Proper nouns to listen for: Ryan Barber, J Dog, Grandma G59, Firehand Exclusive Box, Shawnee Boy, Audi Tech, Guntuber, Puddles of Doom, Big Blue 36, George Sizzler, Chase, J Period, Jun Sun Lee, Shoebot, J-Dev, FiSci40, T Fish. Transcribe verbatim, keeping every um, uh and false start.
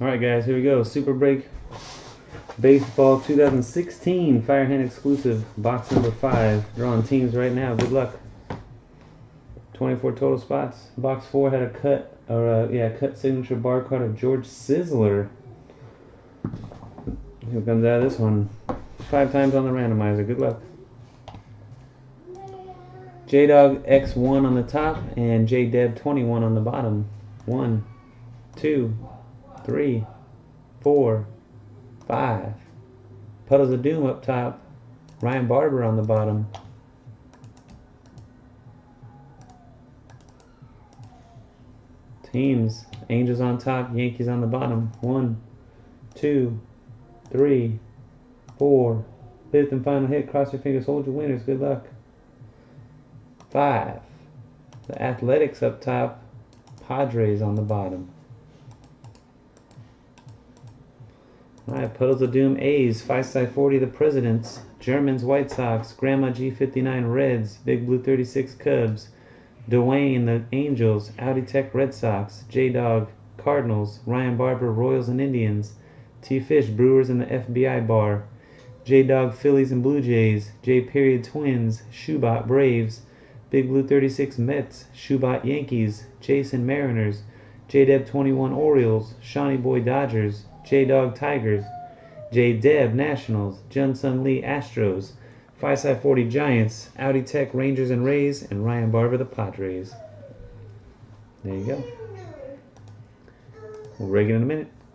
Alright guys, here we go. Super Break Baseball twenty sixteen Firehand Exclusive Box number five. Drawing teams right now. Good luck. twenty-four total spots. Box four had a cut, or a, yeah, cut signature bar card of George Sizzler. Who comes out of this one? Five times on the randomizer. Good luck. J Dog X one on the top and J-Dev twenty-one on the bottom. One, two, three, four, five. Puddles of Doom up top. Ryan Barber on the bottom. Teams. Angels on top, Yankees on the bottom. One, two, three, four. Fifth and final hit. Cross your fingers, hold your winners. Good luck. Five. The Athletics up top. Padres on the bottom. Alright, Puddles of Doom A's, FiSci forty the Presidents, Germans White Sox, Grandma G fifty-nine Reds, Big Blue thirty-six Cubs, Dwayne the Angels, Audi Tech Red Sox, J Dog Cardinals, Ryan Barber Royals and Indians, T Fish Brewers and the F B I Bar, J Dog Phillies and Blue Jays, J Period Twins, Shoebot Braves, Big Blue thirty-six Mets, Shoebot Yankees, Chase and Mariners, J-Deb twenty-one Orioles, Shawnee Boy Dodgers, J-Dog Tigers, J-Deb Nationals, Jun Sun Lee Astros, FiSci forty Giants, Audi Tech Rangers and Rays, and Ryan Barber the Padres. There you go. We'll rig it in a minute.